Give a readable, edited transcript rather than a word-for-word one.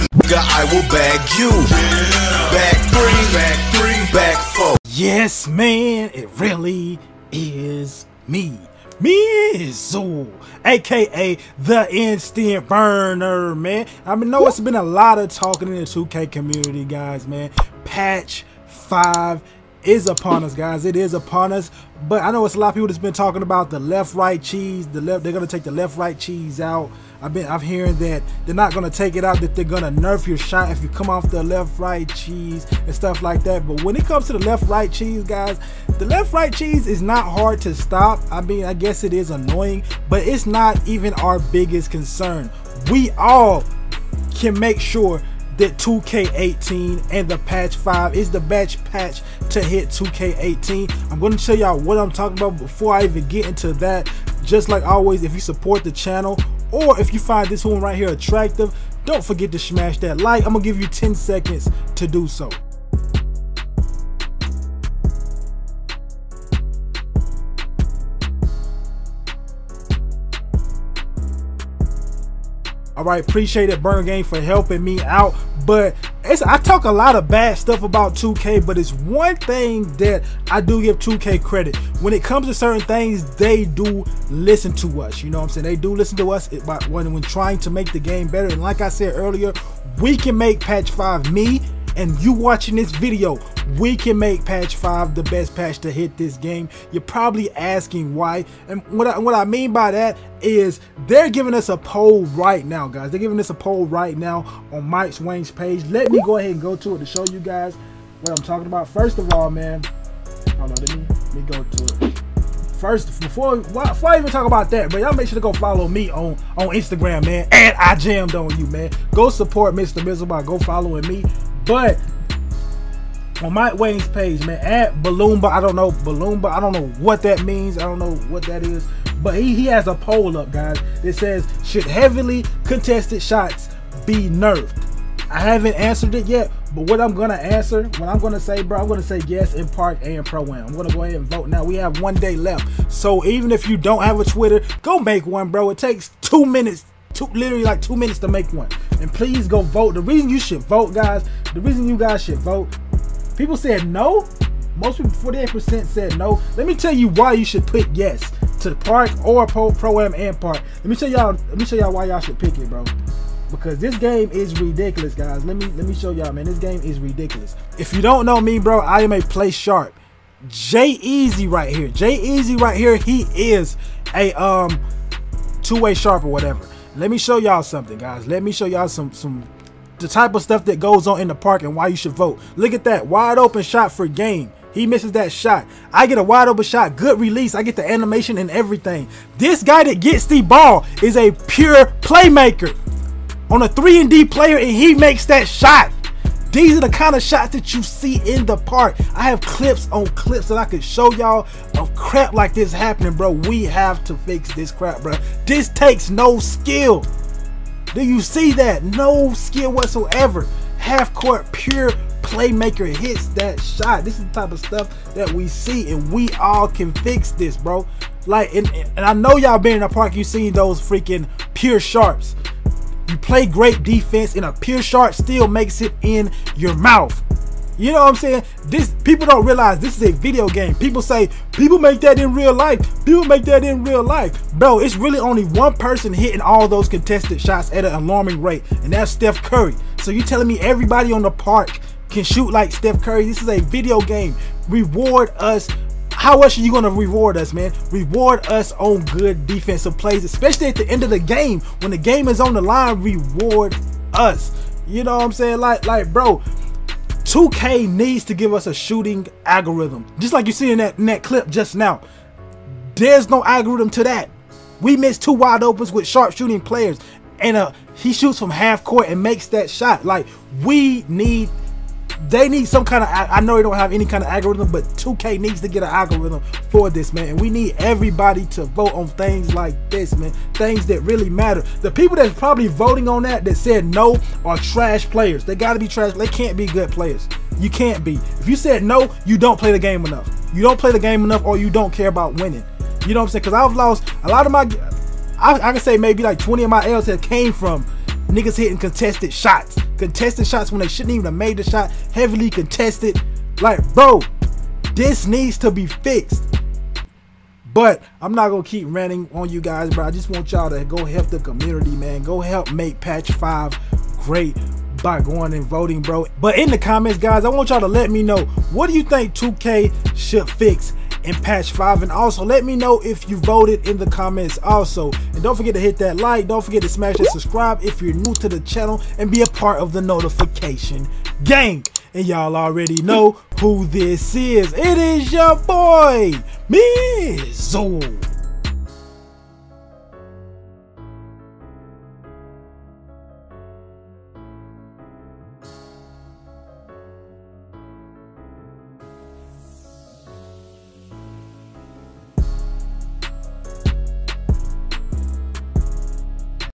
nigga, I will bag you. Back three, back four. Yes, man, it really is me. Mizo, aka the Instant Burner, man. I mean, know it's been a lot of talking in the 2K community, guys, man. Patch 5 is upon us, guys. It is upon us. But I know it's a lot of people that's been talking about the left-right cheese. They're gonna take the left-right cheese out. I'm hearing that they're not gonna take it out, that they're gonna nerf your shot if you come off the left-right cheese and stuff like that. But when it comes to the left-right cheese, guys, the left-right cheese is not hard to stop. I mean, I guess it is annoying, but it's not even our biggest concern. We all can make sure that 2K18 and the patch 5 is the best patch to hit 2K18. I'm going to show y'all what I'm talking about before I even get into that. Just like always, if you support the channel or if you find this one right here attractive, don't forget to smash that like. I'm going to give you 10 seconds to do so. Alright, appreciate it, Burn Game, for helping me out. But I talk a lot of bad stuff about 2K, but it's one thing that I do give 2K credit. When it comes to certain things, they do listen to us. You know what I'm saying? They do listen to us when trying to make the game better. And like I said earlier, we can make Patch 5 me. And you watching this video, we can make patch 5 the best patch to hit this game. You're probably asking why, and what I mean by that is they're giving us a poll right now, guys. They're giving us a poll right now on Mike Wang's page. Let me go ahead and go to it to show you guys what I'm talking about. First of all, man, hold on, let me go to it. First, before I even talk about that, but y'all make sure to go follow me on Instagram, man. And I jammed on you, man. Go support Mr. Mizo by go following me. But on Mike Wang's page, man, at Beluba, I don't know what that means. I don't know what that is. But he has a poll up, guys. It says, should heavily contested shots be nerfed? I haven't answered it yet, but what I'm gonna answer, what I'm gonna say, bro, I'm gonna say yes in Park and Pro-Am. I'm gonna go ahead and vote now. We have one day left. So even if you don't have a Twitter, go make one, bro. It takes 2 minutes. Literally like 2 minutes to make one, and please go vote. The reason you should vote, guys, the reason you guys should vote, people said no. Most people, 48% said no. Let me tell you why you should pick yes to the Park or Pro-Am and Park. Let me show y'all why y'all should pick it, bro, because this game is ridiculous, guys. Let me show y'all, man. This game is ridiculous. If you don't know me, bro, I am a play sharp. J-Eazy right here, he is a two-way sharp or whatever. Let me show y'all something, guys. Let me show y'all the type of stuff that goes on in the park and why you should vote. Look at that wide open shot for game. He misses that shot. I get a wide open shot, good release. I get the animation and everything. This guy that gets the ball is a pure playmaker on a 3-and-D player, and he makes that shot. These are the kind of shots that you see in the park. I have clips on clips that I could show y'all of crap like this happening, bro. We have to fix this crap, bro. This takes no skill. Do you see that? No skill whatsoever. Half court, pure playmaker hits that shot. This is the type of stuff that we see, and we all can fix this, bro. Like, and I know y'all been in the park, you seen those freaking pure sharps. You play great defense and a pure sharp still makes it in your mouth. You know what I'm saying? This, people don't realize this is a video game. People say people make that in real life. People make that in real life. Bro, it's really only one person hitting all those contested shots at an alarming rate, and that's Steph Curry. So you telling me everybody on the park can shoot like Steph Curry? This is a video game. Reward us. How else are you going to reward us, man? Reward us on good defensive plays, especially at the end of the game. When the game is on the line, reward us. You know what I'm saying? Like, bro, 2K needs to give us a shooting algorithm. Just like you see in that clip just now. There's no algorithm to that. We missed 2 wide opens with sharp shooting players. And he shoots from half court and makes that shot. Like, they need some kind of, I know they don't have any kind of algorithm, but 2K needs to get an algorithm for this, man. And we need everybody to vote on things like this, man. Things that really matter. The people that's probably voting on that said no are trash players. They gotta be trash. They can't be good players. You can't be. If you said no, you don't play the game enough. You don't play the game enough, or you don't care about winning. You know what I'm saying? Because I've lost a lot of my, I can say maybe like 20 of my L's that came from niggas hitting contested shots. contested shots when they shouldn't even have made the shot, heavily contested. Like, bro, this needs to be fixed. But I'm not going to keep ranting on you guys, bro. I just want y'all to go help the community, man. Go help make Patch 5 great by going and voting, bro. But in the comments, guys, I want y'all to let me know, what do you think 2K should fix in Patch 5? And also let me know if you voted in the comments also. And don't forget to hit that like. Don't forget to smash that subscribe if you're new to the channel and be a part of the notification gang. And y'all already know who this is. It is your boy, Mizo.